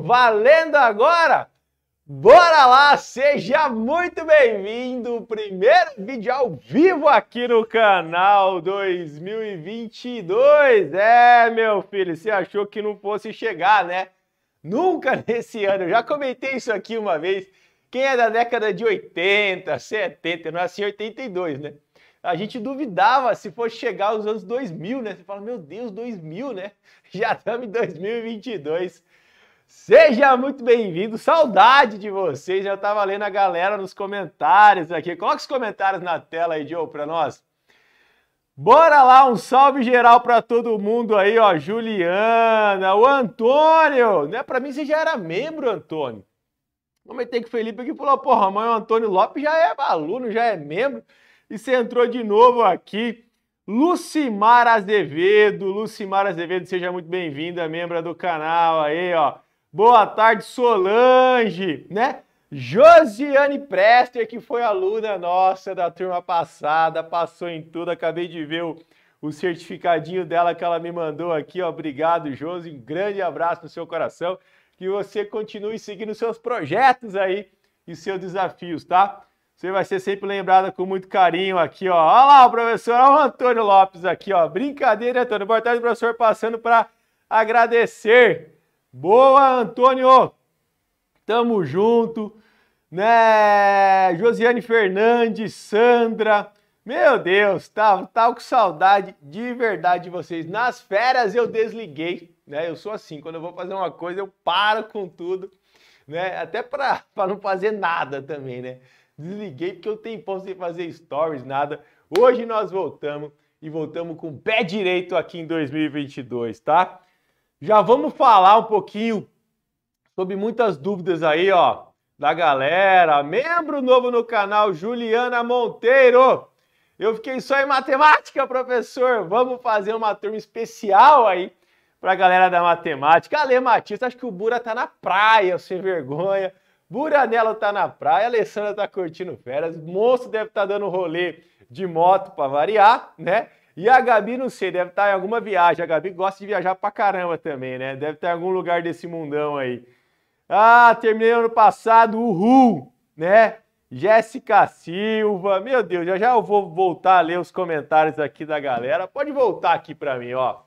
Valendo agora? Bora lá! Seja muito bem-vindo! Primeiro vídeo ao vivo aqui no canal 2022. É, meu filho, você achou que não fosse chegar, né? Nunca nesse ano. Eu já comentei isso aqui uma vez. Quem é da década de 80, 70, não é assim, 82, né? A gente duvidava se fosse chegar aos anos 2000, né? Você fala, meu Deus, 2000, né? Já estamos em 2022. Seja muito bem-vindo, saudade de vocês, eu tava lendo a galera nos comentários aqui, coloca os comentários na tela aí, Joe, pra nós. Bora lá, um salve geral pra todo mundo aí, ó, Juliana, o Antônio, né, pra mim você já era membro, Antônio. Comentei com o Felipe aqui, falou, porra, mãe, o Antônio Lopes já é aluno, já é membro, e você entrou de novo aqui. Lucimar Azevedo, seja muito bem-vinda, membra do canal aí, ó. Boa tarde, Solange, né? Josiane Prester, que foi aluna nossa da turma passada, passou em tudo, acabei de ver o certificadinho dela que ela me mandou aqui, ó. Obrigado, Josi, um grande abraço no seu coração, que você continue seguindo seus projetos aí e seus desafios, tá? Você vai ser sempre lembrada com muito carinho aqui, ó. Olha lá o professor, olha o Antônio Lopes aqui, ó. Brincadeira, Antônio. Boa tarde, professor, passando para agradecer. Boa, Antônio! Tamo junto, né? Josiane Fernandes, Sandra. Meu Deus, tava com saudade de verdade de vocês. Nas férias eu desliguei, né? Eu sou assim, quando eu vou fazer uma coisa eu paro com tudo, né? Até para não fazer nada também, né? Desliguei porque eu tenho tempo sem fazer stories, nada. Hoje nós voltamos e voltamos com o pé direito aqui em 2022, tá? Já vamos falar um pouquinho sobre muitas dúvidas aí, ó, da galera. Membro novo no canal, Juliana Monteiro. Eu fiquei só em matemática, professor. Vamos fazer uma turma especial aí pra galera da matemática. Alê Matista, acho que o Bura tá na praia, sem vergonha. Buranello tá na praia, Alessandra tá curtindo férias, Monstro deve estar dando rolê de moto pra variar, né? E a Gabi, não sei, deve estar em alguma viagem. A Gabi gosta de viajar pra caramba também, né? Deve estar em algum lugar desse mundão aí. Ah, terminei ano passado, uhul, né? Jéssica Silva, meu Deus, já eu vou voltar a ler os comentários aqui da galera. Pode voltar aqui pra mim, ó.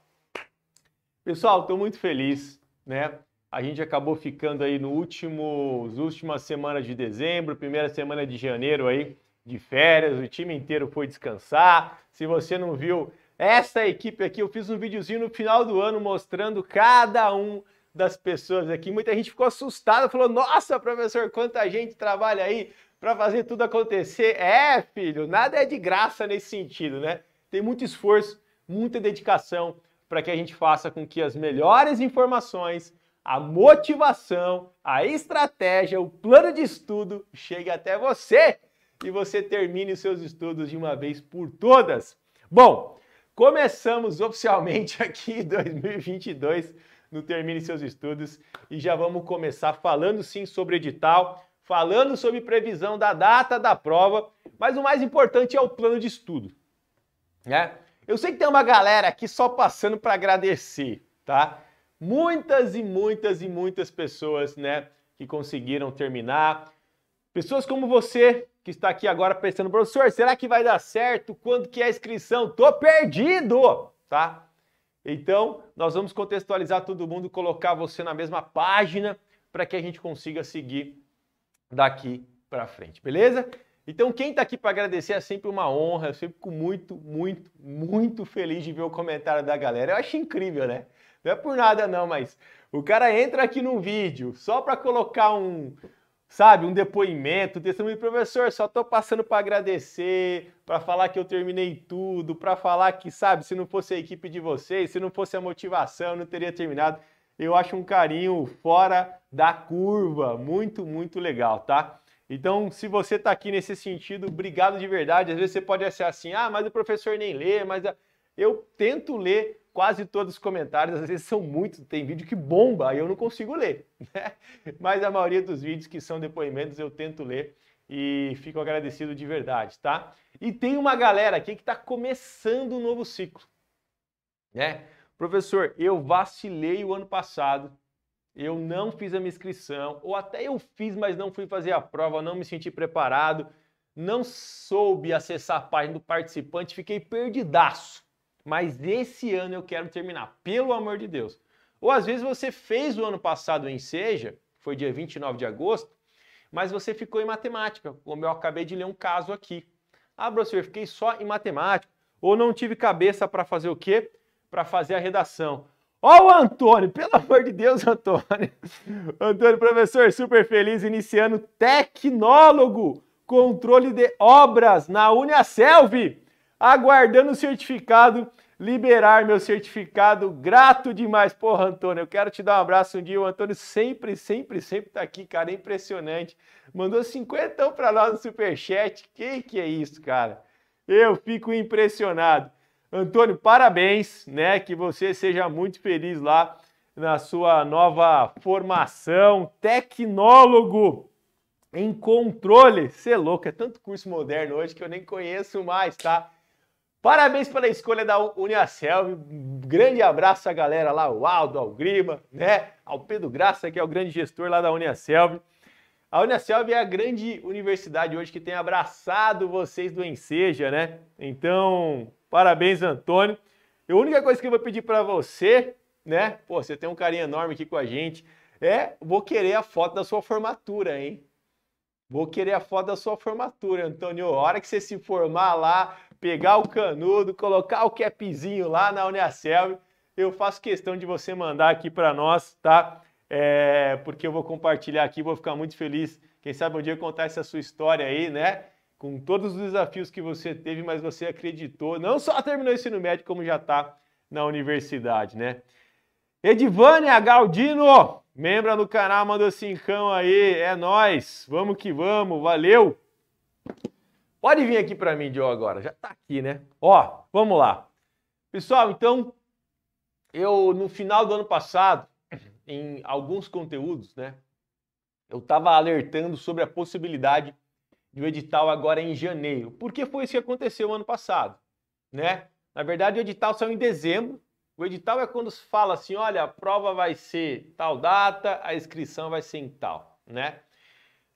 Pessoal, tô muito feliz, né? A gente acabou ficando aí nas últimas semanas de dezembro, primeira semana de janeiro aí, de férias, o time inteiro foi descansar. Se você não viu essa equipe aqui, eu fiz um videozinho no final do ano mostrando cada um das pessoas aqui. Muita gente ficou assustada, falou, nossa, professor, quanta gente trabalha aí para fazer tudo acontecer. É, filho, nada é de graça nesse sentido, né? Tem muito esforço, muita dedicação para que a gente faça com que as melhores informações, a motivação, a estratégia, o plano de estudo chegue até você e você termine os seus estudos de uma vez por todas. Bom, começamos oficialmente aqui 2022 no Termine Seus Estudos e já vamos começar falando sim sobre edital, falando sobre previsão da data da prova, mas o mais importante é o plano de estudo, né? Eu sei que tem uma galera aqui só passando para agradecer, tá? Muitas e muitas e muitas pessoas, né, que conseguiram terminar. Pessoas como você, que está aqui agora pensando, professor, será que vai dar certo? Quando que é a inscrição? Tô perdido, tá? Então, nós vamos contextualizar todo mundo, colocar você na mesma página para que a gente consiga seguir daqui para frente, beleza? Então, quem está aqui para agradecer é sempre uma honra, eu sempre fico muito, muito, muito feliz de ver o comentário da galera. Eu acho incrível, né? Não é por nada não, mas o cara entra aqui num vídeo só para colocar um, sabe, um depoimento, um testemunho, professor, só tô passando para agradecer, para falar que eu terminei tudo, para falar que, sabe, se não fosse a equipe de vocês, se não fosse a motivação, eu não teria terminado. Eu acho um carinho fora da curva, muito, muito legal, tá? Então, se você tá aqui nesse sentido, obrigado de verdade. Às vezes você pode achar assim, ah, mas o professor nem lê, mas eu tento ler quase todos os comentários, às vezes são muitos, tem vídeo que bomba e eu não consigo ler, né? Mas a maioria dos vídeos que são depoimentos eu tento ler e fico agradecido de verdade, tá? E tem uma galera aqui que está começando um novo ciclo, né? Professor, eu vacilei o ano passado, eu não fiz a minha inscrição, ou até eu fiz, mas não fui fazer a prova, não me senti preparado, não soube acessar a página do participante, fiquei perdidaço. Mas esse ano eu quero terminar, pelo amor de Deus. Ou às vezes você fez o ano passado o ENCCEJA, foi dia 29 de agosto, mas você ficou em matemática, como eu acabei de ler um caso aqui. Ah, professor, eu fiquei só em matemática, ou não tive cabeça para fazer o quê? Para fazer a redação. Ó o Antônio, pelo amor de Deus, Antônio. Antônio, professor, super feliz, iniciando tecnólogo, controle de obras na Uniasselvi, aguardando o certificado, liberar meu certificado, grato demais. Porra, Antônio, eu quero te dar um abraço um dia. O Antônio sempre tá aqui, cara, é impressionante. Mandou 50 para nós no superchat, que é isso, cara? Eu fico impressionado. Antônio, parabéns, né? Que você seja muito feliz lá na sua nova formação, tecnólogo em controle. Você é louco, é tanto curso moderno hoje que eu nem conheço mais, tá? Parabéns pela escolha da Uniasselvi, um grande abraço à galera lá, o Aldo, ao Grima, né? Ao Pedro Graça, que é o grande gestor lá da Uniasselvi. A Uniasselvi é a grande universidade hoje que tem abraçado vocês do ENCCEJA, né? Então, parabéns, Antônio. E a única coisa que eu vou pedir para você, né? Pô, você tem um carinho enorme aqui com a gente, vou querer a foto da sua formatura, hein? Vou querer a foto da sua formatura, Antônio. A hora que você se formar lá, pegar o canudo, colocar o capzinho lá na Uniasselvi, eu faço questão de você mandar aqui para nós, tá? Porque eu vou compartilhar aqui, vou ficar muito feliz. Quem sabe um dia eu contar essa sua história aí, né? Com todos os desafios que você teve, mas você acreditou. Não só terminou o ensino médio, como já está na universidade, né? Edivânia Galdino, membra do canal, mandou 5 aí, é nóis, vamos que vamos, valeu! Pode vir aqui para mim, Diogo, agora, já tá aqui, né? Ó, vamos lá. Pessoal, então, eu no final do ano passado, em alguns conteúdos, né, eu tava alertando sobre a possibilidade de um edital agora em janeiro, porque foi isso que aconteceu ano passado, né? Na verdade, o edital saiu em dezembro. O edital é quando se fala assim, olha, a prova vai ser tal data, a inscrição vai ser em tal, né?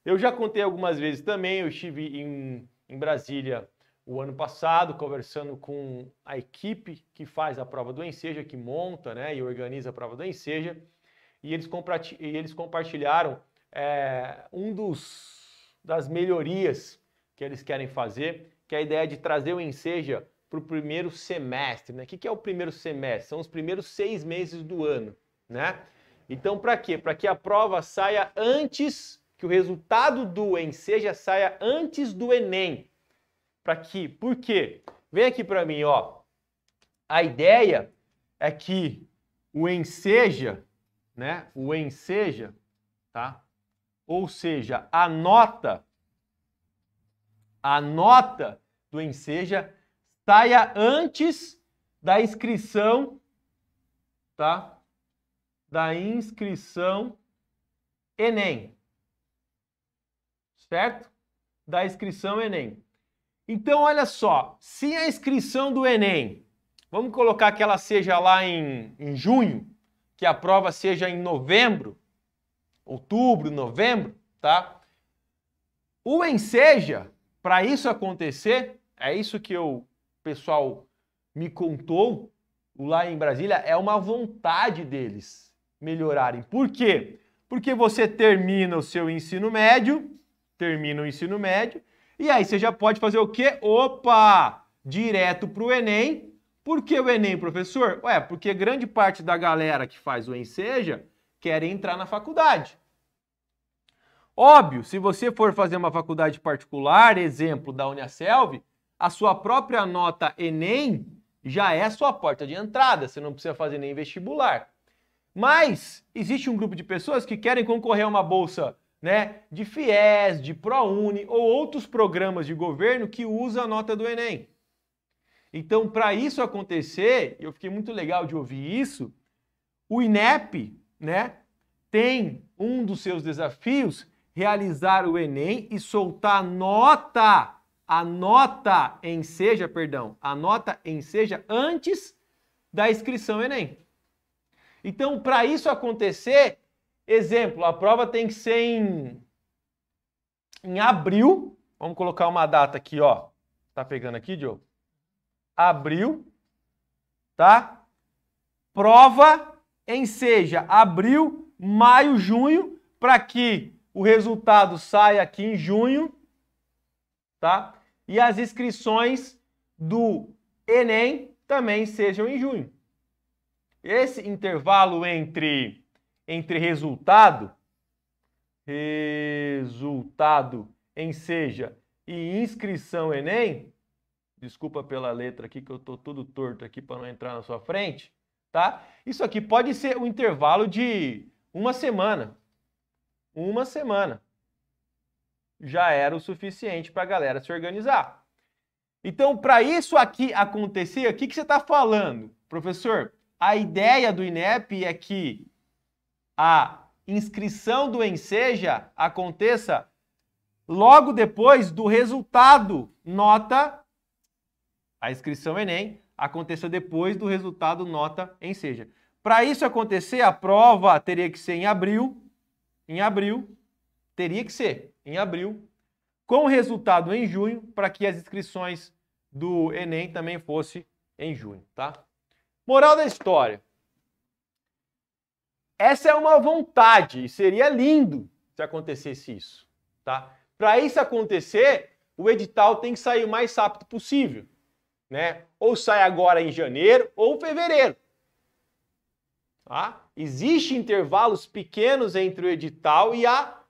Eu já contei algumas vezes também, eu estive em Brasília o ano passado, conversando com a equipe que faz a prova do ENCCEJA, que monta, né, e organiza a prova do ENCCEJA, e eles compartilharam das melhorias que eles querem fazer, que é a ideia de trazer o ENCCEJA para o primeiro semestre, né? O que é o primeiro semestre? São os primeiros 6 meses do ano, né? Então, para quê? Para que a prova saia antes, que o resultado do ENCCEJA saia antes do ENEM. Para quê? Por quê? Vem aqui para mim, ó. A ideia é que o ENCCEJA, né? O ENCCEJA, tá? Ou seja, a nota do ENCCEJA saia antes da inscrição, tá? Da inscrição ENEM, certo? Da inscrição ENEM. Então, olha só, se a inscrição do ENEM, vamos colocar que ela seja lá em junho, que a prova seja em novembro, outubro, novembro, tá? O ENCCEJA, para isso acontecer, é isso que o pessoal me contou lá em Brasília, é uma vontade deles melhorarem. Por quê? Porque você termina o seu ensino médio, e aí você já pode fazer o quê? Opa! Direto para o ENEM. Por que o ENEM, professor? Ué, porque grande parte da galera que faz o ENCCEJA quer entrar na faculdade. Óbvio, se você for fazer uma faculdade particular, exemplo da Uniasselvi, a sua própria nota ENEM já é a sua porta de entrada, você não precisa fazer nem vestibular. Mas existe um grupo de pessoas que querem concorrer a uma bolsa, né, de FIES, de ProUni ou outros programas de governo que usam a nota do ENEM. Então, para isso acontecer, eu fiquei muito legal de ouvir isso, o INEP, né, tem um dos seus desafios, realizar o ENEM e soltar nota a nota ENCCEJA antes da inscrição ENEM. Então, para isso acontecer, Exemplo, a prova tem que ser em abril. Vamos colocar uma data aqui, ó. Tá pegando aqui, Diogo? Abril, tá? Prova ENCCEJA, abril, maio, junho, para que o resultado saia aqui em junho, tá? E as inscrições do ENEM também sejam em junho. Esse intervalo entre resultado ENCCEJA e inscrição ENEM, desculpa pela letra aqui que eu tô todo torto aqui para não entrar na sua frente, tá? Isso aqui pode ser um intervalo de uma semana. Uma semana já era o suficiente para a galera se organizar. Então, para isso aqui acontecer, o que você está falando? Professor, a ideia do INEP é que a inscrição do ENCCEJA aconteça logo depois do resultado nota, a inscrição ENEM aconteça depois do resultado nota ENCCEJA. Para isso acontecer, a prova teria que ser em abril, com o resultado em junho, para que as inscrições do ENEM também fossem em junho, tá? Moral da história. Essa é uma vontade, e seria lindo se acontecesse isso, tá? Para isso acontecer, o edital tem que sair o mais rápido possível, né? Ou sai agora em janeiro ou fevereiro, tá? Existem intervalos pequenos entre o edital e a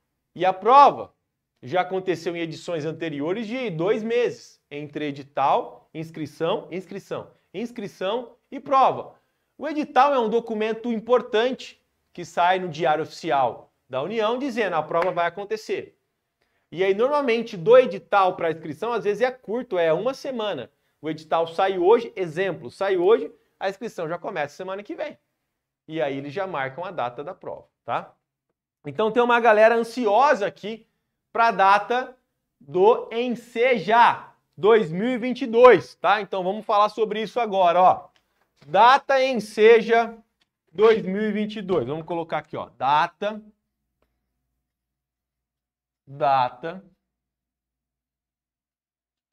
prova. Já aconteceu em edições anteriores de 2 meses entre edital, inscrição e prova. O edital é um documento importante que sai no Diário Oficial da União dizendo a prova vai acontecer. E aí, normalmente, do edital para a inscrição, às vezes é curto, é uma semana. O edital sai hoje, exemplo, sai hoje, a inscrição já começa semana que vem. E aí eles já marcam a data da prova, tá? Então tem uma galera ansiosa aqui para a data do ENCCEJA 2022, tá? Então vamos falar sobre isso agora, ó. Data ENCCEJA 2022. Vamos colocar aqui, ó, data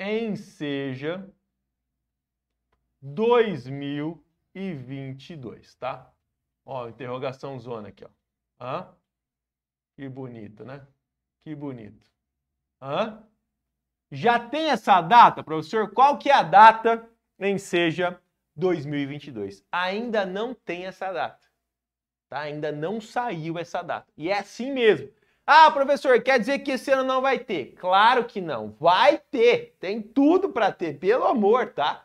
ENCCEJA 2022, tá? Ó, interrogação zona aqui, ó. Hã? Que bonito, né? Que bonito. Hã? Já tem essa data, professor? Qual que é a data ENCCEJA 2022? Ainda não tem essa data, tá? Ainda não saiu essa data. E é assim mesmo. Ah, professor, quer dizer que esse ano não vai ter? Claro que não. Vai ter. Tem tudo para ter, pelo amor, tá?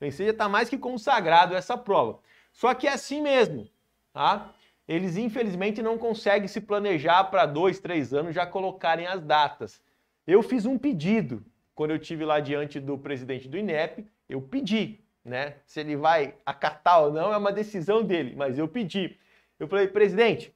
O ENCCEJA tá mais que consagrado essa prova. Só que é assim mesmo, tá? Eles, infelizmente, não conseguem se planejar para 2, 3 anos já colocarem as datas. Eu fiz um pedido. Quando eu estive lá diante do presidente do INEP, eu pedi, né? Se ele vai acatar ou não é uma decisão dele, mas eu pedi. Eu falei, presidente,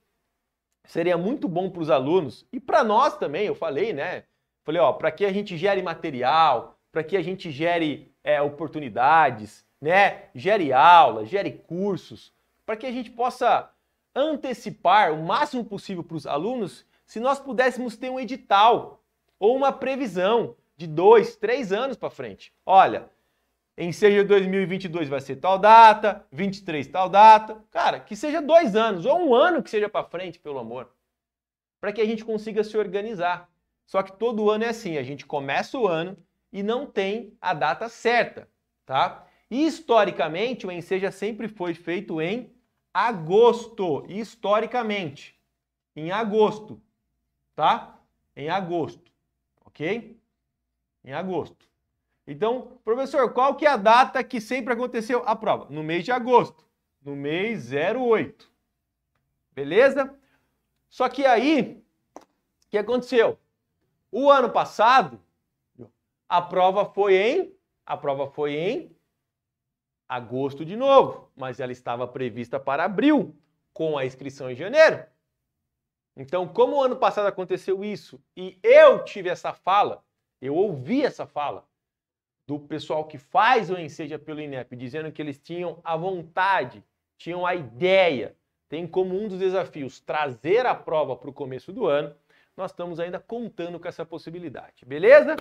seria muito bom para os alunos e para nós também, eu falei, né? Falei, ó, para que a gente gere material, para que a gente gere oportunidades, né? Gere aula, gere cursos, para que a gente possa antecipar o máximo possível para os alunos, se nós pudéssemos ter um edital ou uma previsão de 2, 3 anos para frente. Olha, ENCCEJA 2022 vai ser tal data, 23 tal data. Cara, que seja 2 anos ou um ano que seja para frente, pelo amor, para que a gente consiga se organizar. Só que todo ano é assim, a gente começa o ano e não tem a data certa, tá? E, historicamente, o ENCCEJA sempre foi feito em agosto, historicamente, em agosto, tá? Em agosto, ok? Em agosto. Então, professor, qual que é a data que sempre aconteceu a prova? No mês de agosto, no mês 08, beleza? Só que aí, o que aconteceu? O ano passado, a prova foi em agosto de novo, mas ela estava prevista para abril, com a inscrição em janeiro. Então, como o ano passado aconteceu isso, e eu tive essa fala, eu ouvi essa fala do pessoal que faz o ENCCEJA pelo INEP, dizendo que eles tinham a vontade, tinham a ideia, tem como um dos desafios trazer a prova para o começo do ano, nós estamos ainda contando com essa possibilidade, beleza?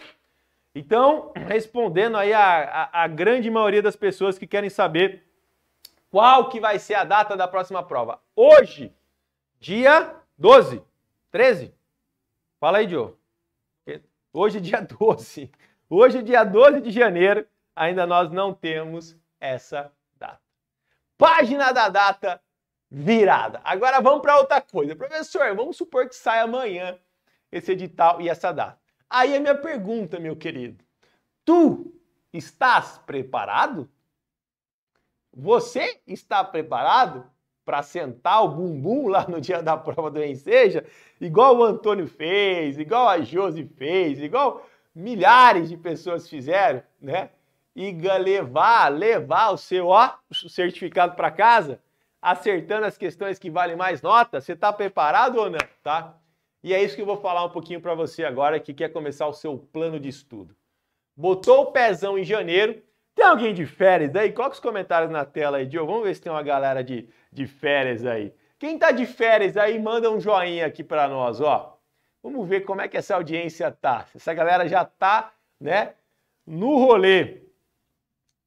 Então, respondendo aí a grande maioria das pessoas que querem saber qual que vai ser a data da próxima prova. Hoje, dia 12, 13? Fala aí, Diogo. Hoje é dia 12. Hoje é dia 12 de janeiro, ainda nós não temos essa data. Página da data virada. Agora vamos para outra coisa. Professor, vamos supor que sai amanhã esse edital e essa data. Aí a minha pergunta, meu querido, tu estás preparado? Você está preparado para sentar o bumbum lá no dia da prova do ENCCEJA? Igual o Antônio fez, igual a Josi fez, igual milhares de pessoas fizeram, né? E levar o seu certificado para casa, acertando as questões que valem mais nota. Você está preparado ou não, tá? E é isso que eu vou falar um pouquinho para você agora que quer começar o seu plano de estudo. Botou o pezão em janeiro. Tem alguém de férias aí? Coloca os comentários na tela aí, Diogo. Vamos ver se tem uma galera de férias aí. Quem tá de férias aí, manda um joinha aqui para nós, ó. Vamos ver como é que essa audiência tá. Essa galera já tá, né, no rolê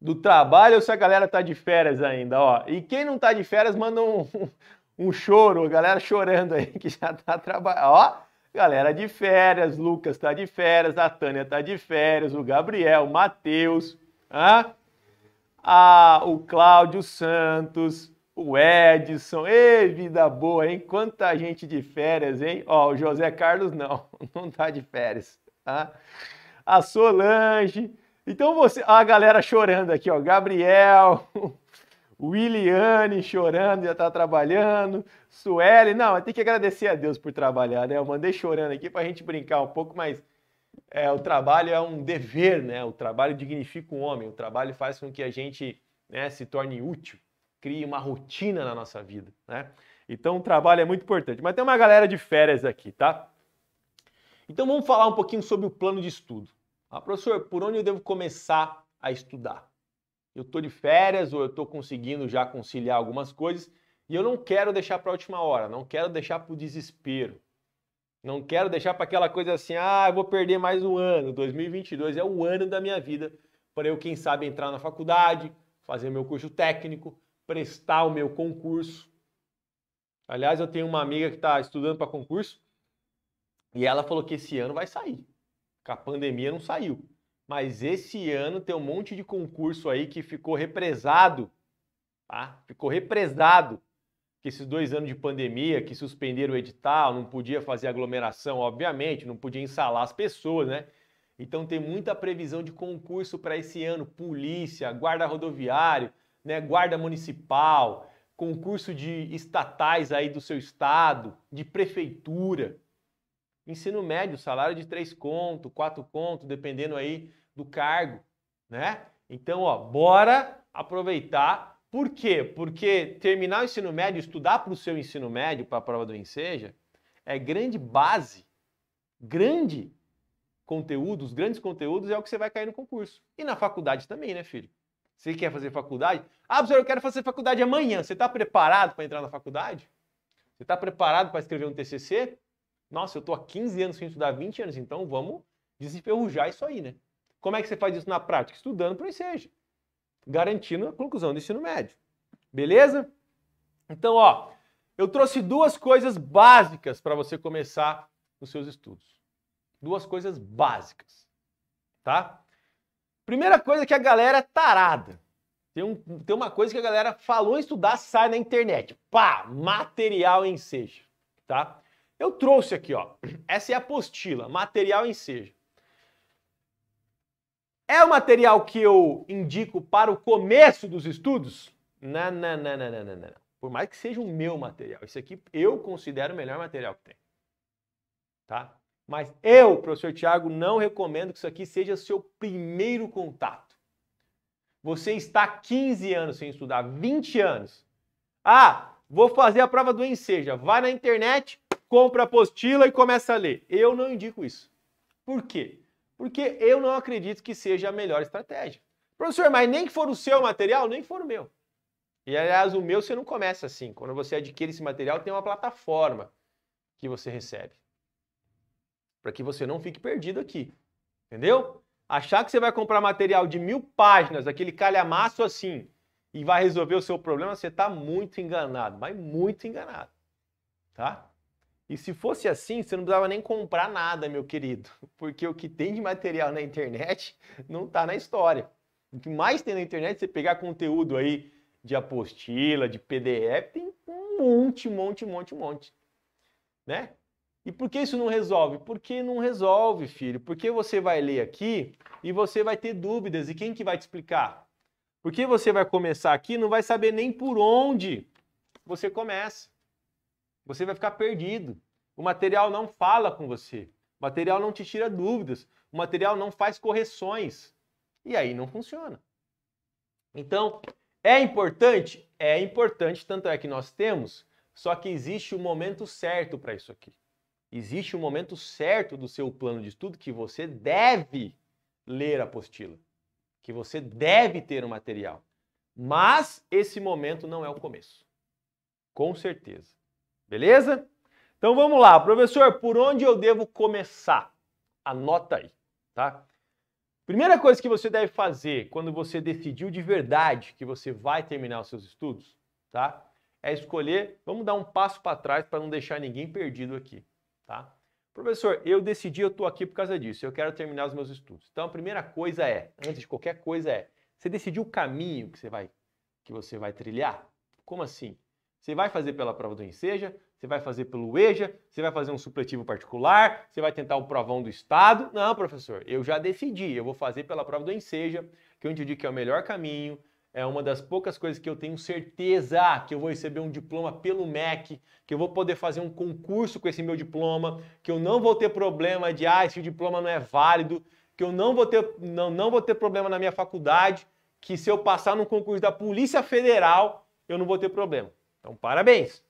do trabalho ou se a galera tá de férias ainda, ó. E quem não tá de férias, manda um choro, a galera chorando aí que já tá trabalhando. Ó, galera de férias, Lucas tá de férias, a Tânia tá de férias, o Gabriel, o Matheus, o Cláudio Santos, o Edson. Ei, vida boa, hein? Quanta gente de férias, hein? Ó, o José Carlos não tá de férias. Ah? A Solange. Então você... a galera chorando aqui, ó. Gabriel... Williane chorando, já tá trabalhando. Sueli, não, tem que agradecer a Deus por trabalhar, né? Eu mandei chorando aqui pra gente brincar um pouco, mas o trabalho é um dever, né? O trabalho dignifica o homem, o trabalho faz com que a gente, né, se torne útil, crie uma rotina na nossa vida, né? Então o trabalho é muito importante. Mas tem uma galera de férias aqui, tá? Então vamos falar um pouquinho sobre o plano de estudo. Ah, professor, por onde eu devo começar a estudar? Eu estou de férias ou eu estou conseguindo já conciliar algumas coisas e eu não quero deixar para a última hora, não quero deixar para o desespero, não quero deixar para aquela coisa assim, ah, eu vou perder mais um ano, 2022 é o ano da minha vida para eu, quem sabe, entrar na faculdade, fazer meu curso técnico, prestar o meu concurso. Aliás, eu tenho uma amiga que está estudando para concurso e ela falou que esse ano vai sair, porque a pandemia não saiu. Mas esse ano tem um monte de concurso aí que ficou represado, tá? Ficou represado. Que esses 2 anos de pandemia, que suspenderam o edital, não podia fazer aglomeração, obviamente, não podia ensalar as pessoas, né? Então tem muita previsão de concurso para esse ano. Polícia, guarda rodoviário, né? Guarda municipal, concurso de estatais aí do seu estado, de prefeitura. Ensino médio, salário de 3 conto, 4 conto, dependendo aí do cargo, né? Então, ó, bora aproveitar. Por quê? Porque terminar o ensino médio, estudar para o seu ensino médio, para a prova do ENCCEJA, é grande base, grande conteúdo, os grandes conteúdos é o que você vai cair no concurso. E na faculdade também, né, filho? Você quer fazer faculdade? Ah, professor, eu quero fazer faculdade amanhã. Você está preparado para entrar na faculdade? Você está preparado para escrever um TCC? Nossa, eu tô há 15 anos sem estudar, 20 anos, então vamos desenferrujar isso aí, né? Como é que você faz isso na prática? Estudando para o ENCCEJA, garantindo a conclusão do ensino médio. Beleza? Então, ó, eu trouxe 2 coisas básicas para você começar os seus estudos. 2 coisas básicas, tá? Primeira coisa que a galera é tarada. Tem uma coisa que a galera falou em estudar, sai na internet. Pá, material ENCCEJA, tá? Eu trouxe aqui, ó, essa é a apostila, material ENCCEJA. É o material que eu indico para o começo dos estudos? Não, não, não, não, não, não, não. Por mais que seja o meu material, isso aqui eu considero o melhor material que tem, tá? Mas eu, professor Tiago, não recomendo que isso aqui seja seu primeiro contato. Você está 15 anos sem estudar, 20 anos. Ah, vou fazer a prova do ENCCEJA, vai na internet... compra a apostila e começa a ler. Eu não indico isso. Por quê? Porque eu não acredito que seja a melhor estratégia. Professor, mas nem que for o seu material, nem que for o meu. E, aliás, o meu você não começa assim. Quando você adquire esse material, tem uma plataforma que você recebe. Para que você não fique perdido aqui. Entendeu? Achar que você vai comprar material de 1000 páginas, aquele calhamaço assim, e vai resolver o seu problema, você está muito enganado. Mas muito enganado. Tá? E se fosse assim, você não precisava nem comprar nada, meu querido. Porque o que tem de material na internet não está na história. O que mais tem na internet, você pegar conteúdo aí de apostila, de PDF, tem um monte. Né? E por que isso não resolve? Porque não resolve, filho. Porque você vai ler aqui e você vai ter dúvidas. E quem que vai te explicar? Porque você vai começar aqui e não vai saber nem por onde você começa. Você vai ficar perdido. O material não fala com você. O material não te tira dúvidas. O material não faz correções. E aí não funciona. Então, é importante? É importante, tanto é que nós temos, só que existe o momento certo para isso aqui. Existe o momento certo do seu plano de estudo que você deve ler a apostila, que você deve ter o material. Mas esse momento não é o começo. Com certeza. Beleza? Então vamos lá. Professor, por onde eu devo começar? Anota aí, tá? Primeira coisa que você deve fazer quando você decidiu de verdade que você vai terminar os seus estudos, tá? É escolher, vamos dar um passo para trás para não deixar ninguém perdido aqui, tá? Professor, eu decidi, eu estou aqui por causa disso, eu quero terminar os meus estudos. Então a primeira coisa é, antes de qualquer coisa é, você decidiu o caminho que você vai trilhar? Como assim? Você vai fazer pela prova do ENCCEJA, você vai fazer pelo EJA, você vai fazer um supletivo particular, você vai tentar o provão do Estado. Não, professor, eu já decidi, eu vou fazer pela prova do ENCCEJA, que eu entendi que é o melhor caminho, é uma das poucas coisas que eu tenho certeza que eu vou receber um diploma pelo MEC, que eu vou poder fazer um concurso com esse meu diploma, que eu não vou ter problema de, esse diploma não é válido, que eu não vou ter problema na minha faculdade, que se eu passar no concurso da Polícia Federal, eu não vou ter problema. Então, parabéns!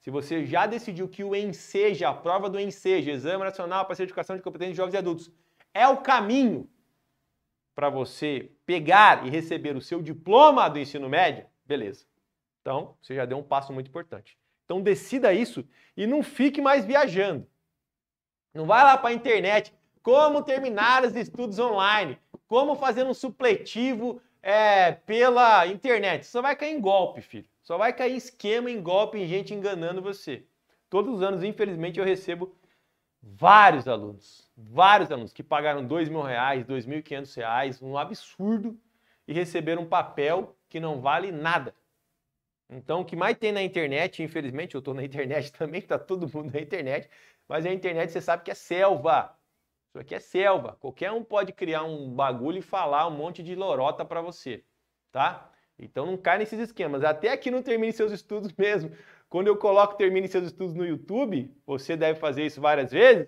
Se você já decidiu que o ENCCEJA, a prova do ENCCEJA, Exame Nacional para Certificação de Competência de Jovens e Adultos, é o caminho para você pegar e receber o seu diploma do ensino médio, beleza. Então, você já deu um passo muito importante. Então, decida isso e não fique mais viajando. Não vai lá para a internet, como terminar os estudos online, como fazer um supletivo pela internet. Você só vai cair em golpe, filho. Só vai cair esquema em golpe, em gente enganando você. Todos os anos, infelizmente, eu recebo vários alunos que pagaram R$2.000, R$2.500, um absurdo, e receberam um papel que não vale nada. Então, o que mais tem na internet, infelizmente, eu estou na internet também, está todo mundo na internet, mas a internet você sabe que é selva. Isso aqui é selva. Qualquer um pode criar um bagulho e falar um monte de lorota para você, tá? Então não cai nesses esquemas. Até aqui não termine seus estudos mesmo. Quando eu coloco termine seus estudos no YouTube, você deve fazer isso várias vezes,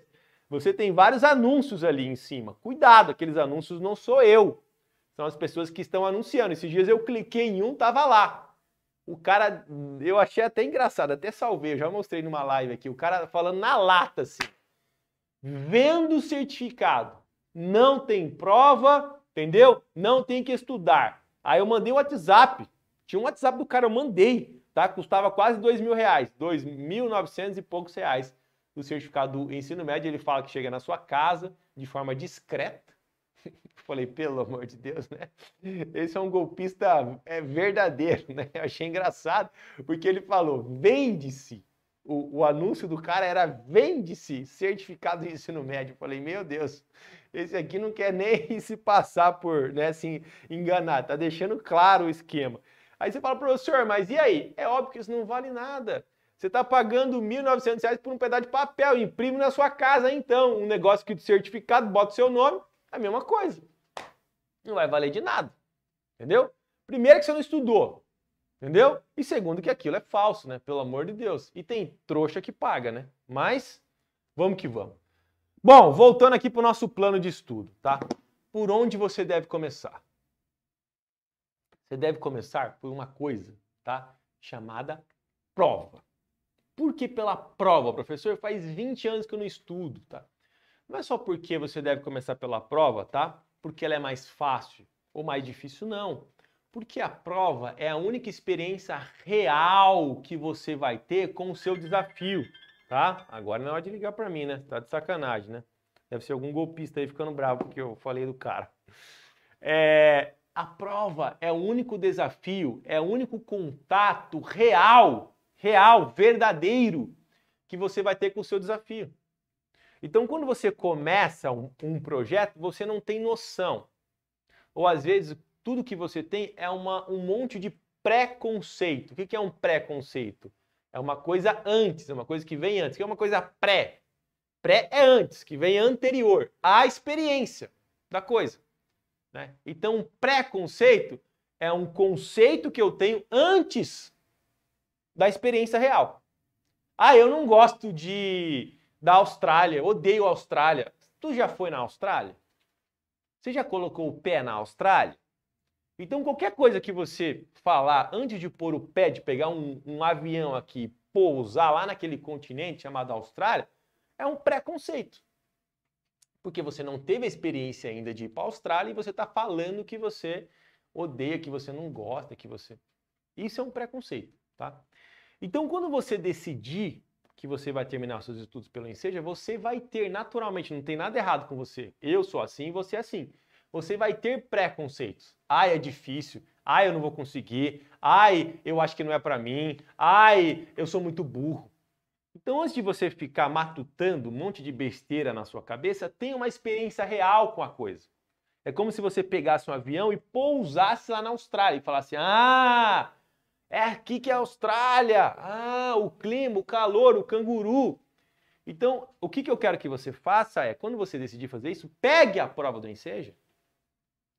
você tem vários anúncios ali em cima. Cuidado, aqueles anúncios não sou eu. São as pessoas que estão anunciando. Esses dias eu cliquei em um, tava lá. O cara, eu achei até engraçado, até salvei, eu já mostrei numa live aqui, o cara falando na lata assim, vendo o certificado, não tem prova, entendeu? Não tem que estudar. Aí eu mandei o WhatsApp, tinha um WhatsApp do cara, eu mandei, tá? Custava quase R$2.000, R$2.900 e poucos o certificado do ensino médio. Ele fala que chega na sua casa de forma discreta. Falei, pelo amor de Deus, né? Esse é um golpista verdadeiro, né? Eu achei engraçado, porque ele falou, vende-se. O anúncio do cara era, vende-se certificado de ensino médio. Eu falei, meu Deus, esse aqui não quer nem se passar por, né, assim, enganar. Tá deixando claro o esquema. Aí você fala, professor, mas e aí? É óbvio que isso não vale nada. Você tá pagando R$1.900 por um pedaço de papel, imprime na sua casa, então. Um negócio que do certificado, bota o seu nome, é a mesma coisa. Não vai valer de nada, entendeu? Primeiro que você não estudou. Entendeu? E segundo que aquilo é falso, né? Pelo amor de Deus. E tem trouxa que paga, né? Mas, vamos que vamos. Bom, voltando aqui para o nosso plano de estudo, tá? Por onde você deve começar? Você deve começar por uma coisa, tá? Chamada prova. Por que pela prova, professor? Faz 20 anos que eu não estudo, tá? Não é só porque você deve começar pela prova, tá? Porque ela é mais fácil ou mais difícil, não. Porque a prova é a única experiência real que você vai ter com o seu desafio, tá? Agora não é hora de ligar pra mim, né? Tá de sacanagem, né? Deve ser algum golpista aí ficando bravo porque eu falei do cara. A prova é o único desafio, é o único contato real, verdadeiro, que você vai ter com o seu desafio. Então, quando você começa um projeto, você não tem noção. Ou, às vezes, tudo que você tem é um monte de preconceito. O que é um preconceito? É uma coisa antes, é uma coisa que vem antes. O que é uma coisa pré? Pré é antes, que vem anterior à experiência da coisa, né? Então, um preconceito é um conceito que eu tenho antes da experiência real. Ah, eu não gosto da Austrália, odeio a Austrália. Tu já foi na Austrália? Você já colocou o pé na Austrália? Então, qualquer coisa que você falar antes de pôr o pé, de pegar um avião aqui, pousar lá naquele continente chamado Austrália, é um preconceito. Porque você não teve a experiência ainda de ir para a Austrália e você está falando que você odeia, que você não gosta, que você... Isso é um preconceito, tá? Então, quando você decidir que você vai terminar seus estudos pelo ENCCEJA, você vai ter, naturalmente, não tem nada errado com você. Eu sou assim, você é assim. Você vai ter preconceitos. Ai, é difícil. Ai, eu não vou conseguir. Ai, eu acho que não é pra mim. Ai, eu sou muito burro. Então, antes de você ficar matutando um monte de besteira na sua cabeça, tenha uma experiência real com a coisa. É como se você pegasse um avião e pousasse lá na Austrália e falasse, ah, é aqui que é a Austrália. Ah, o clima, o calor, o canguru. Então, o que eu quero que você faça é, quando você decidir fazer isso, pegue a prova do ENCCEJA,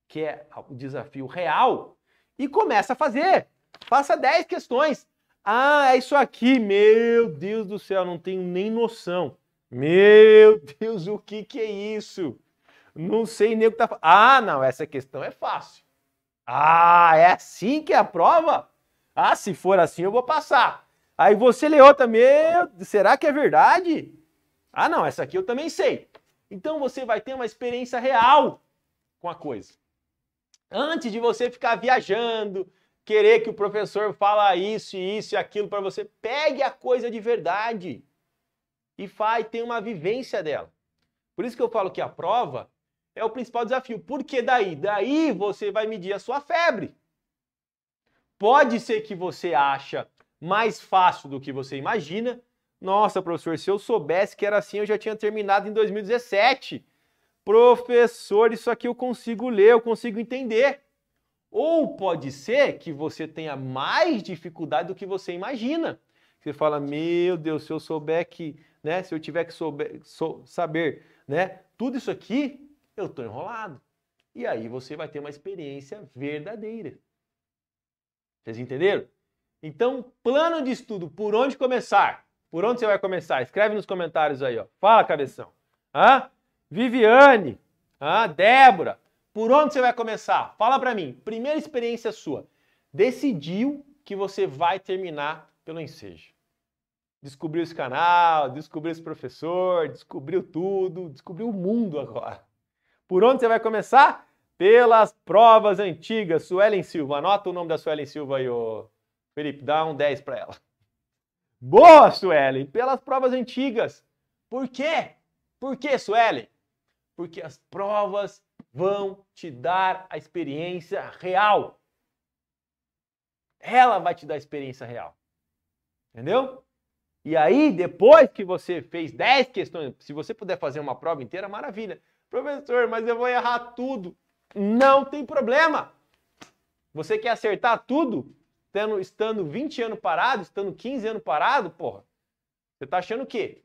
que é o desafio real, e começa a fazer. Faça 10 questões. Ah, é isso aqui. Meu Deus do céu, não tenho nem noção. Meu Deus, o que é isso? Não sei nem o que tá falando. Ah, não, essa questão é fácil. Ah, é assim que é a prova? Ah, se for assim eu vou passar. Aí você lê outra, meu, será que é verdade? Ah, não, essa aqui eu também sei. Então você vai ter uma experiência real com a coisa. Antes de você ficar viajando, querer que o professor fala isso e isso e aquilo para você, pegue a coisa de verdade e tenha uma vivência dela. Por isso que eu falo que a prova é o principal desafio. Porque daí você vai medir a sua febre. Pode ser que você acha mais fácil do que você imagina. Nossa, professor, se eu soubesse que era assim, eu já tinha terminado em 2017. Professor, isso aqui eu consigo ler, eu consigo entender. Ou pode ser que você tenha mais dificuldade do que você imagina. Você fala, meu Deus, se eu souber que, né, se eu tiver que saber, né, tudo isso aqui, eu tô enrolado. E aí você vai ter uma experiência verdadeira. Vocês entenderam? Então, plano de estudo, por onde começar? Por onde você vai começar? Escreve nos comentários aí, ó. Fala, cabeção. Hã? Viviane, Débora, por onde você vai começar? Fala pra mim, primeira experiência sua. Decidiu que você vai terminar pelo ENCCEJA. Descobriu esse canal, descobriu esse professor, descobriu tudo, descobriu o mundo agora. Por onde você vai começar? Pelas provas antigas. Suelen Silva, anota o nome da Suelen Silva aí, ô Felipe, dá um 10 pra ela. Boa, Suelen, pelas provas antigas. Por quê? Por quê, Suelen? Porque as provas vão te dar a experiência real. Ela vai te dar a experiência real. Entendeu? E aí, depois que você fez 10 questões, se você puder fazer uma prova inteira, maravilha. Professor, mas eu vou errar tudo. Não tem problema. Você quer acertar tudo? Estando 20 anos parado, estando 15 anos parado, porra. Você tá achando o quê?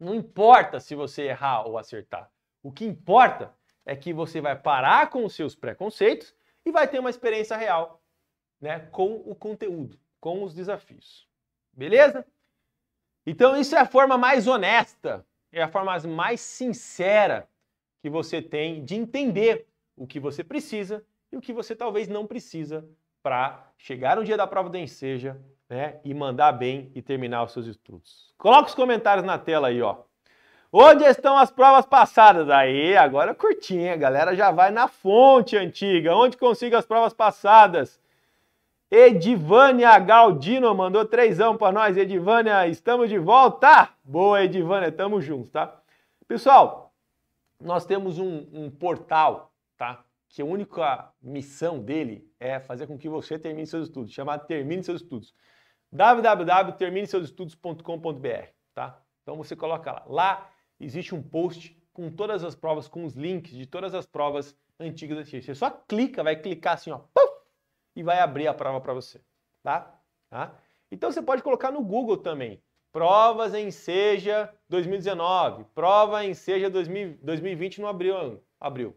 Não importa se você errar ou acertar. O que importa é que você vai parar com os seus preconceitos e vai ter uma experiência real, né, com o conteúdo, com os desafios. Beleza? Então, isso é a forma mais honesta, é a forma mais sincera que você tem de entender o que você precisa e o que você talvez não precisa para chegar no dia da prova do ENCCEJA, né, e mandar bem e terminar os seus estudos. Coloca os comentários na tela aí, ó. Onde estão as provas passadas? Aí, agora curtinha, a galera já vai na fonte antiga. Onde consigo as provas passadas? Edivânia Galdino mandou 3ão para nós. Edivânia, estamos de volta? Boa, Edivânia, estamos juntos, tá? Pessoal, nós temos um portal, tá? Que a única missão dele é fazer com que você termine seus estudos, chamado Termine Seus Estudos. www.termineseusestudos.com.br, tá? Então você coloca lá. Lá existe um post com todas as provas, com os links de todas as provas antigas. Você só clica, vai clicar assim, ó, pum, e vai abrir a prova para você, tá? Então você pode colocar no Google também. Provas ENCCEJA 2019, prova ENCCEJA 2020 não abriu. Abriu?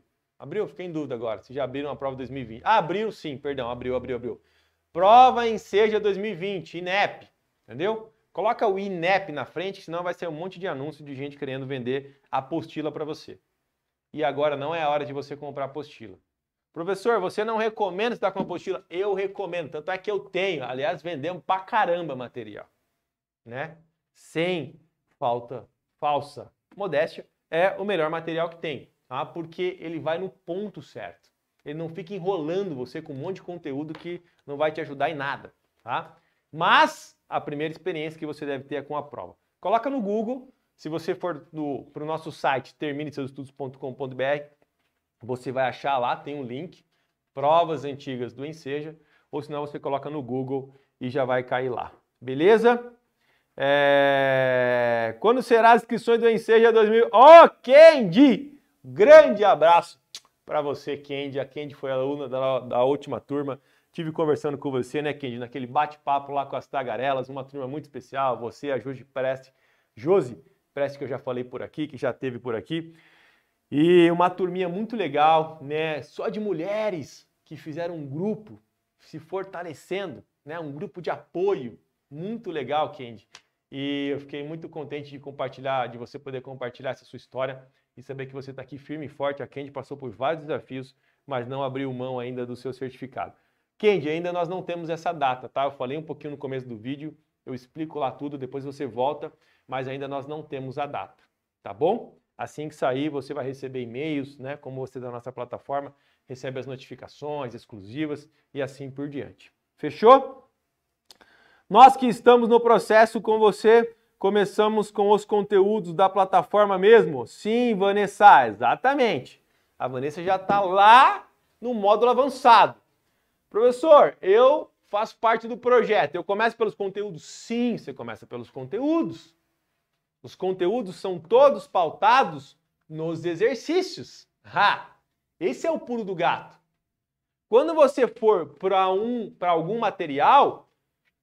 Fiquei em dúvida agora, se já abriram a prova 2020. Ah, abriu sim, perdão, abriu. Prova ENCCEJA 2020, INEP, entendeu? Coloca o INEP na frente, senão vai ser um monte de anúncio de gente querendo vender apostila para você. E agora não é a hora de você comprar apostila. Professor, você não recomenda estudar com apostila? Eu recomendo, tanto é que eu tenho. Aliás, vendemos pra caramba material, né? Sem falsa modéstia, é o melhor material que tem. Ah, porque ele vai no ponto certo. Ele não fica enrolando você com um monte de conteúdo que não vai te ajudar em nada, tá? Mas a primeira experiência que você deve ter é com a prova. Coloca no Google, se você for para o nosso site termineseusestudos.com.br, você vai achar lá, tem um link, provas antigas do ENCCEJA, ou senão você coloca no Google e já vai cair lá, beleza? Quando será as inscrições do ENCCEJA 2000? Oh, Kendi! Grande abraço para você, Kendi. A Kendi foi aluna da última turma. Tive conversando com você, né, Kendi? Naquele bate-papo lá com as tagarelas, uma turma muito especial. Você, a Josi Preste, que eu já falei por aqui, que já teve por aqui. E uma turminha muito legal, né? Só de mulheres que fizeram um grupo se fortalecendo, né? Um grupo de apoio. Muito legal, Kendi. E eu fiquei muito contente de compartilhar, de você poder compartilhar essa sua história. E saber que você está aqui firme e forte. A Kendi passou por vários desafios, mas não abriu mão ainda do seu certificado. Kendi, ainda nós não temos essa data, tá? Eu falei um pouquinho no começo do vídeo, eu explico lá tudo, depois você volta, mas ainda nós não temos a data, tá bom? Assim que sair, você vai receber e-mails, né? Como você da nossa plataforma, recebe as notificações exclusivas e assim por diante. Fechou? Nós que estamos no processo com você... Começamos com os conteúdos da plataforma mesmo? Sim, Vanessa, exatamente. A Vanessa já está lá no módulo avançado. Professor, eu faço parte do projeto. Eu começo pelos conteúdos? Sim, você começa pelos conteúdos. Os conteúdos são todos pautados nos exercícios. Esse é o pulo do gato. Quando você for para algum material...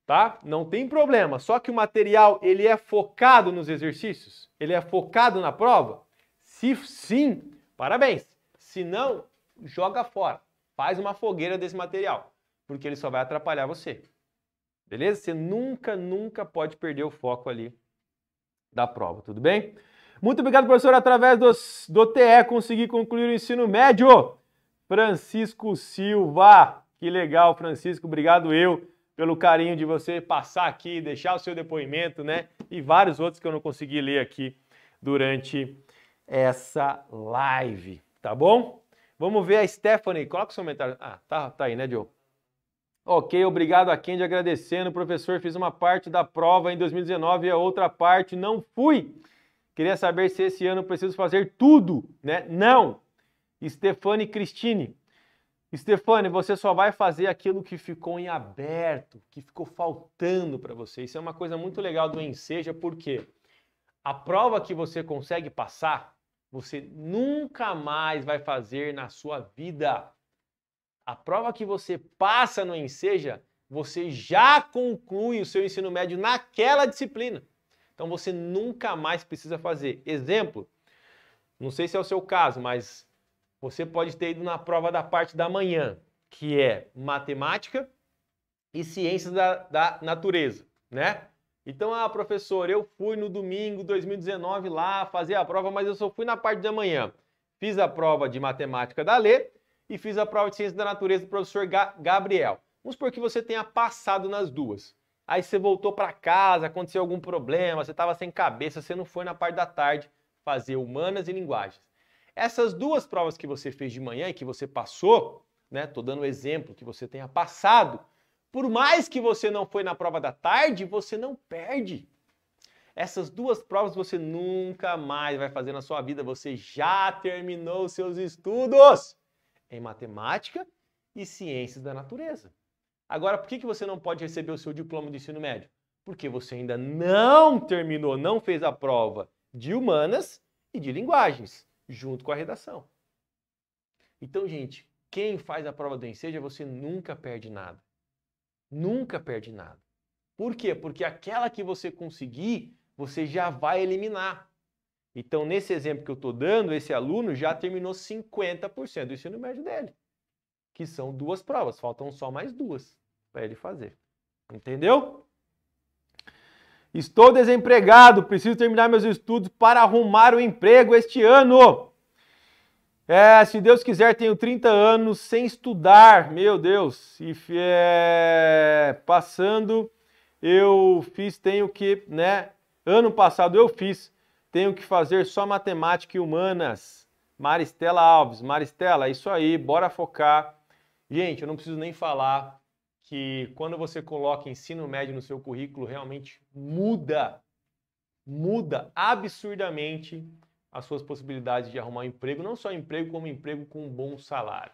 Tá? Não tem problema, só que o material ele é focado nos exercícios? Ele é focado na prova? Se sim, parabéns. Se não, joga fora. Faz uma fogueira desse material, porque ele só vai atrapalhar você. Beleza? Você nunca pode perder o foco ali da prova, tudo bem? Muito obrigado, professor. Através do TE, consegui concluir o ensino médio. Francisco Silva. Que legal, Francisco. Obrigado pelo carinho de você passar aqui, deixar o seu depoimento, né? E vários outros que eu não consegui ler aqui durante essa live, tá bom? Vamos ver a Stephanie, coloca o seu comentário. Ah, tá aí, né, Joe? Ok, obrigado a Kendi, agradecendo. Professor, fiz uma parte da prova em 2019 e a outra parte não fui. Queria saber se esse ano eu preciso fazer tudo, né? Não! Stephanie Cristine. Stefane, você só vai fazer aquilo que ficou em aberto, que ficou faltando para você. Isso é uma coisa muito legal do ENCCEJA, porque a prova que você consegue passar, você nunca mais vai fazer na sua vida. A prova que você passa no ENCCEJA, você já conclui o seu ensino médio naquela disciplina. Então você nunca mais precisa fazer. Exemplo, não sei se é o seu caso, mas... Você pode ter ido na prova da parte da manhã, que é matemática e ciências da natureza, né? Então, professor, eu fui no domingo 2019 lá fazer a prova, mas eu só fui na parte da manhã. Fiz a prova de matemática da Lê e fiz a prova de ciências da natureza do professor Gabriel. Vamos supor que você tenha passado nas duas. Aí você voltou para casa, aconteceu algum problema, você estava sem cabeça, você não foi na parte da tarde fazer Humanas e Linguagens. Essas duas provas que você fez de manhã e que você passou, né? Tô dando o exemplo que você tenha passado. Por mais que você não foi na prova da tarde, você não perde. Essas duas provas você nunca mais vai fazer na sua vida. Você já terminou seus estudos em matemática e ciências da natureza. Agora, por que você não pode receber o seu diploma de ensino médio? Porque você ainda não terminou, não fez a prova de humanas e de linguagens, junto com a redação. Então, gente, quem faz a prova do ENCCEJA, você nunca perde nada. Nunca perde nada. Por quê? Porque aquela que você conseguir, você já vai eliminar. Então, nesse exemplo que eu estou dando, esse aluno já terminou 50% do ensino médio dele, que são duas provas, faltam só mais duas para ele fazer. Entendeu? Estou desempregado, preciso terminar meus estudos para arrumar um emprego este ano. Se Deus quiser, tenho 30 anos sem estudar, meu Deus. E passando, eu fiz, tenho que, né? Ano passado eu fiz, tenho que fazer só matemática e humanas. Maristela Alves, Maristela, é isso aí, bora focar. Gente, eu não preciso nem falar que quando você coloca ensino médio no seu currículo, realmente muda absurdamente as suas possibilidades de arrumar um emprego, não só emprego, como emprego com um bom salário.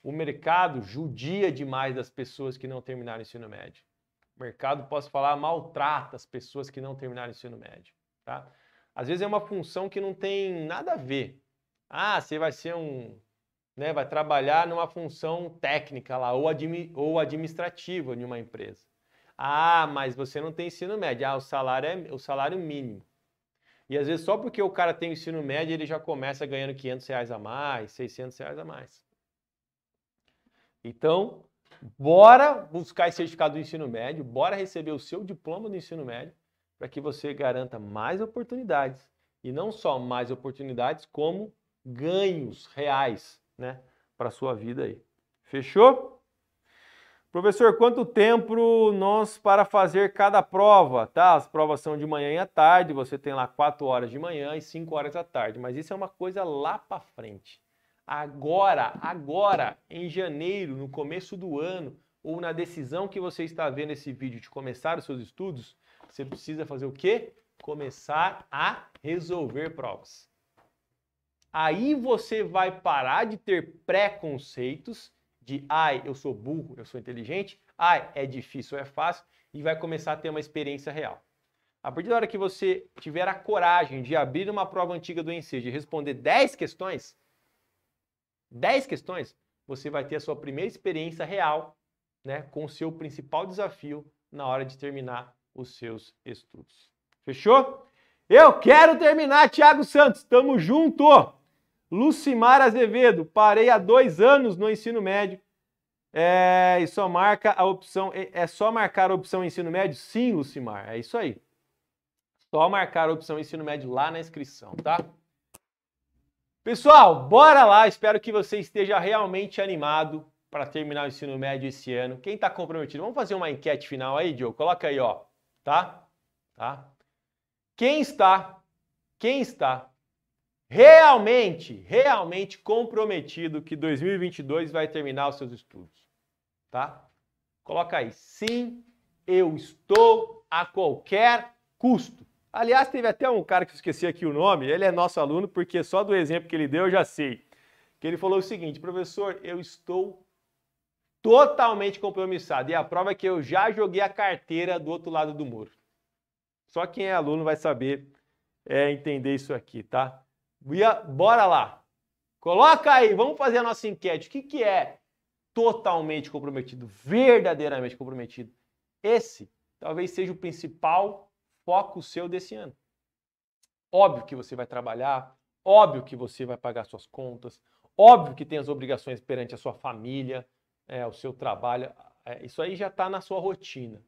O mercado judia demais das pessoas que não terminaram o ensino médio. O mercado, posso falar, maltrata as pessoas que não terminaram o ensino médio, tá? Às vezes é uma função que não tem nada a ver. Ah, você vai ser um, né, vai trabalhar numa função técnica lá, ou administrativa em uma empresa. Ah, mas você não tem ensino médio. Ah, o salário é o salário mínimo. E às vezes só porque o cara tem o ensino médio, ele já começa ganhando R$500 a mais, R$600 a mais. Então, bora buscar esse certificado do ensino médio, bora receber o seu diploma do ensino médio, para que você garanta mais oportunidades. E não só mais oportunidades, como ganhos reais, né, para a sua vida aí. Fechou? Professor, quanto tempo nós para fazer cada prova? Tá? As provas são de manhã e à tarde, você tem lá 4 horas de manhã e 5 horas da tarde, mas isso é uma coisa lá para frente. Agora, em janeiro, no começo do ano, ou na decisão que você está vendo esse vídeo de começar os seus estudos, você precisa fazer o quê? Começar a resolver provas. Aí você vai parar de ter preconceitos de, ai, eu sou burro, eu sou inteligente, ai, é difícil, é fácil, e vai começar a ter uma experiência real. A partir da hora que você tiver a coragem de abrir uma prova antiga do ENCCEJA e responder 10 questões, você vai ter a sua primeira experiência real, né, com o seu principal desafio na hora de terminar os seus estudos. Fechou? Eu quero terminar, Thiago Santos, tamo junto! Lucimar Azevedo, parei há 2 anos no ensino médio e só marca a opção, é só marcar a opção ensino médio? Sim, Lucimar, é isso aí. Só marcar a opção ensino médio lá na inscrição, tá? Pessoal, bora lá, espero que você esteja realmente animado para terminar o ensino médio esse ano. Quem tá comprometido? Vamos fazer uma enquete final aí, Diogo? Coloca aí, ó, tá? Quem está realmente comprometido que 2022 vai terminar os seus estudos, tá? Coloca aí, sim, eu estou a qualquer custo. Aliás, teve até um cara que eu esqueci aqui o nome, ele é nosso aluno, porque só do exemplo que ele deu eu já sei. Que ele falou o seguinte, professor, eu estou totalmente compromissado. E a prova é que eu já joguei a carteira do outro lado do muro. Só quem é aluno vai saber entender isso aqui, tá? Bora lá, coloca aí, vamos fazer a nossa enquete. O que é totalmente comprometido, verdadeiramente comprometido? Esse talvez seja o principal foco seu desse ano. Óbvio que você vai trabalhar, óbvio que você vai pagar suas contas, óbvio que tem as obrigações perante a sua família, o seu trabalho, isso aí já está na sua rotina.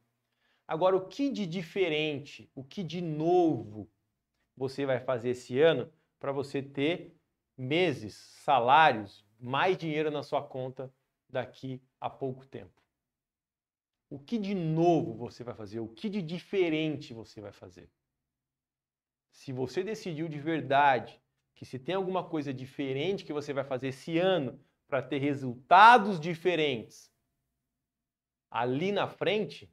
Agora, o que de diferente, o que de novo você vai fazer esse ano para você ter meses, salários, mais dinheiro na sua conta daqui a pouco tempo? O que de novo você vai fazer? O que de diferente você vai fazer? Se você decidiu de verdade que se tem alguma coisa diferente que você vai fazer esse ano para ter resultados diferentes ali na frente,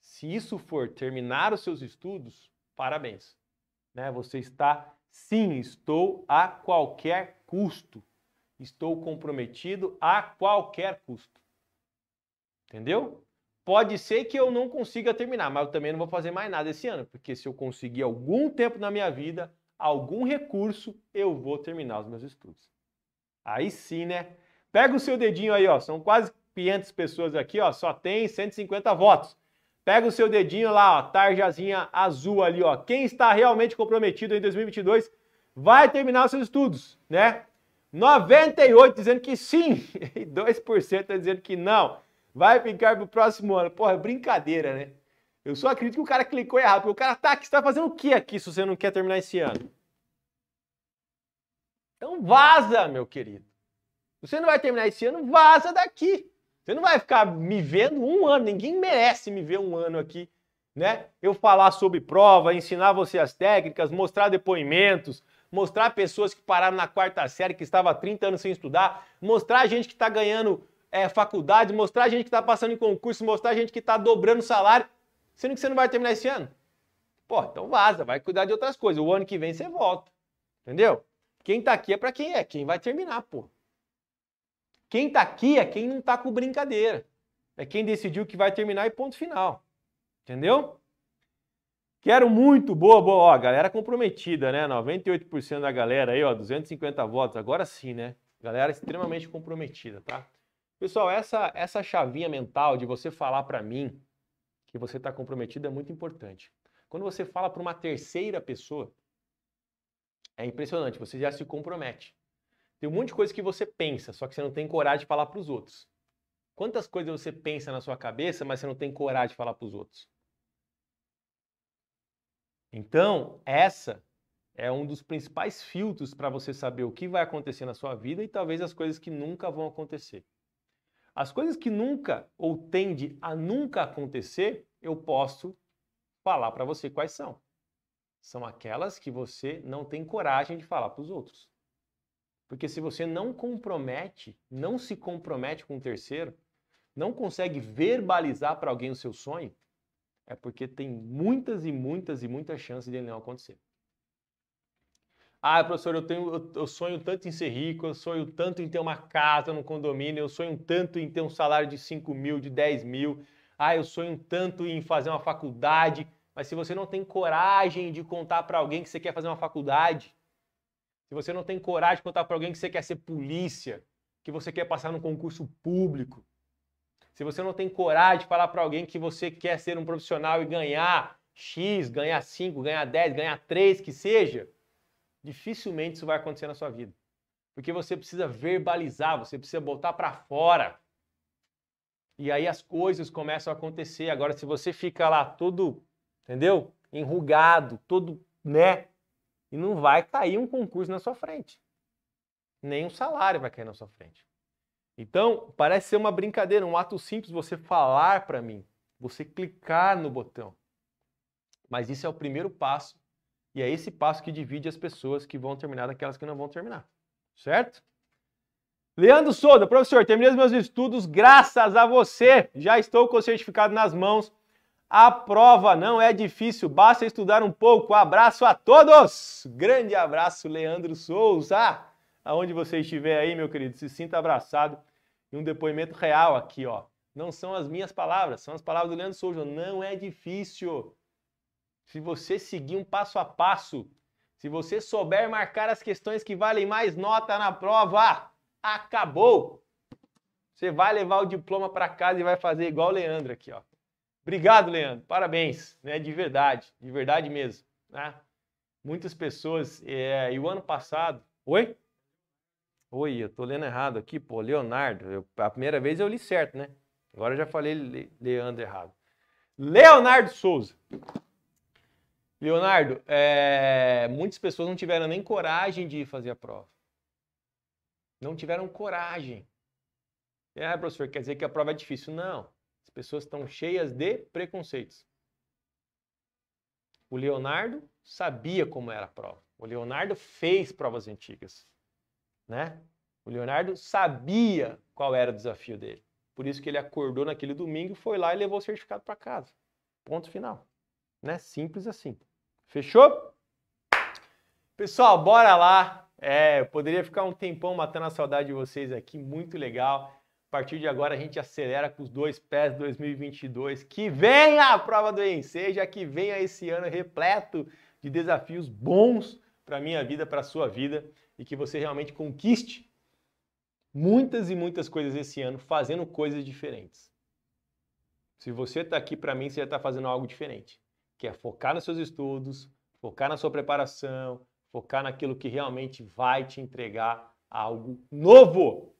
se isso for terminar os seus estudos, parabéns. Né? Você está, sim, estou a qualquer custo. Estou comprometido a qualquer custo. Entendeu? Pode ser que eu não consiga terminar, mas eu também não vou fazer mais nada esse ano, porque se eu conseguir algum tempo na minha vida, algum recurso, eu vou terminar os meus estudos. Aí sim, né? Pega o seu dedinho aí, ó, são quase 500 pessoas aqui, ó, só tem 150 votos. Pega o seu dedinho lá, ó, tarjazinha azul ali, ó. Quem está realmente comprometido em 2022 vai terminar os seus estudos, né? 98% dizendo que sim e 2% está dizendo que não. Vai ficar pro próximo ano. Porra, brincadeira, né? Eu só acredito que o cara clicou errado, porque o cara tá aqui, você tá fazendo o que aqui se você não quer terminar esse ano? Então vaza, meu querido. Você não vai terminar esse ano, vaza daqui. Você não vai ficar me vendo um ano, ninguém merece me ver um ano aqui, né? Eu falar sobre prova, ensinar você as técnicas, mostrar depoimentos, mostrar pessoas que pararam na quarta série, que estava há 30 anos sem estudar, mostrar gente que tá ganhando... faculdade, mostrar a gente que está passando em concurso, mostrar a gente que está dobrando o salário, sendo que você não vai terminar esse ano. Pô, então vaza, vai cuidar de outras coisas. O ano que vem você volta, entendeu? Quem tá aqui é para quem é, quem vai terminar, pô. Quem tá aqui é quem não tá com brincadeira. É quem decidiu que vai terminar e ponto final, entendeu? Quero muito, boa, ó, galera comprometida, né? 98% da galera aí, ó, 250 votos, agora sim, né? Galera extremamente comprometida, tá? Pessoal, essa chavinha mental de você falar para mim que você está comprometido é muito importante. Quando você fala para uma terceira pessoa, é impressionante, você já se compromete. Tem um monte de coisa que você pensa, só que você não tem coragem de falar para os outros. Quantas coisas você pensa na sua cabeça, mas você não tem coragem de falar para os outros? Então, essa é um dos principais filtros para você saber o que vai acontecer na sua vida e talvez as coisas que nunca vão acontecer. As coisas que nunca ou tende a nunca acontecer, eu posso falar para você quais são. São aquelas que você não tem coragem de falar para os outros. Porque se você não se compromete com o terceiro, não consegue verbalizar para alguém o seu sonho, é porque tem muitas chances dele não acontecer. Ah, professor, eu sonho tanto em ser rico, eu sonho tanto em ter uma casa no condomínio, eu sonho tanto em ter um salário de 5 mil, de 10 mil. Ah, eu sonho tanto em fazer uma faculdade. Mas se você não tem coragem de contar para alguém que você quer fazer uma faculdade, se você não tem coragem de contar para alguém que você quer ser polícia, que você quer passar num concurso público, se você não tem coragem de falar para alguém que você quer ser um profissional e ganhar X, ganhar 5, ganhar 10, ganhar 3, que seja... dificilmente isso vai acontecer na sua vida. Porque você precisa verbalizar, você precisa botar para fora. E aí as coisas começam a acontecer. Agora, se você fica lá todo, entendeu? Enrugado, todo, né? E não vai cair um concurso na sua frente. Nem um salário vai cair na sua frente. Então, parece ser uma brincadeira, um ato simples você falar para mim, você clicar no botão. Mas isso é o primeiro passo. E é esse passo que divide as pessoas que vão terminar daquelas que não vão terminar, certo? Leandro Souza, professor, terminei os meus estudos graças a você. Já estou com o certificado nas mãos. A prova não é difícil, basta estudar um pouco. Abraço a todos! Grande abraço, Leandro Souza. Aonde você estiver aí, meu querido, se sinta abraçado. E um depoimento real aqui, ó. Não são as minhas palavras, são as palavras do Leandro Souza. Não é difícil. Se você seguir um passo a passo, se você souber marcar as questões que valem mais nota na prova, acabou! Você vai levar o diploma para casa e vai fazer igual o Leandro aqui, ó. Obrigado, Leandro. Parabéns, né? De verdade mesmo, né? Muitas pessoas, e o ano passado... Oi? Oi, eu tô lendo errado aqui, pô, Leonardo. A primeira vez eu li certo, né? Agora eu já falei Leandro errado. Leonardo Souza. Leonardo, muitas pessoas não tiveram nem coragem de ir fazer a prova. Não tiveram coragem. Professor, quer dizer que a prova é difícil? Não. As pessoas estão cheias de preconceitos. O Leonardo sabia como era a prova. O Leonardo fez provas antigas, né? O Leonardo sabia qual era o desafio dele. Por isso que ele acordou naquele domingo, foi lá e levou o certificado para casa. Ponto final, né? Simples assim. Fechou? Pessoal, bora lá. Eu poderia ficar um tempão matando a saudade de vocês aqui, muito legal. A partir de agora a gente acelera com os dois pés 2022. Que venha a prova do ENCCEJA, que venha esse ano repleto de desafios bons para a minha vida, para a sua vida, e que você realmente conquiste muitas e muitas coisas esse ano, fazendo coisas diferentes. Se você está aqui, para mim, você já está fazendo algo diferente, que é focar nos seus estudos, focar na sua preparação, focar naquilo que realmente vai te entregar algo novo.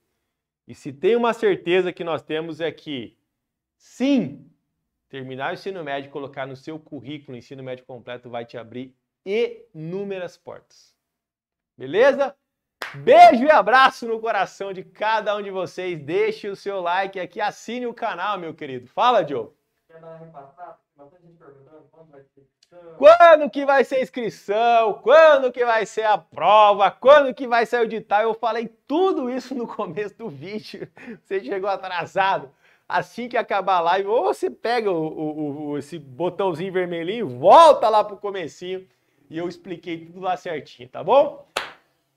E se tem uma certeza que nós temos é que, sim, terminar o ensino médio e colocar no seu currículo o ensino médio completo vai te abrir inúmeras portas. Beleza? Beijo e abraço no coração de cada um de vocês. Deixe o seu like aqui, assine o canal, meu querido. Fala, Joe. Quer dar uma repassada? Bastante gente perguntando quando vai ser inscrição. Quando que vai ser a inscrição? Quando que vai ser a prova? Quando que vai sair o edital? Eu falei tudo isso no começo do vídeo. Você chegou atrasado. Assim que acabar a live, ou você pega esse botãozinho vermelhinho, volta lá pro comecinho e eu expliquei tudo lá certinho, tá bom?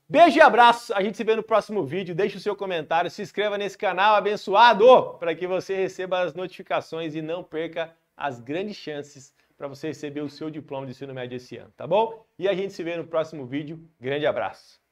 Beijo e abraço, a gente se vê no próximo vídeo, deixe o seu comentário, se inscreva nesse canal abençoado para que você receba as notificações e não perca as grandes chances para você receber o seu diploma de ensino médio esse ano, tá bom? E a gente se vê no próximo vídeo, grande abraço!